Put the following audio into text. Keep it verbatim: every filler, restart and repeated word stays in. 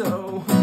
so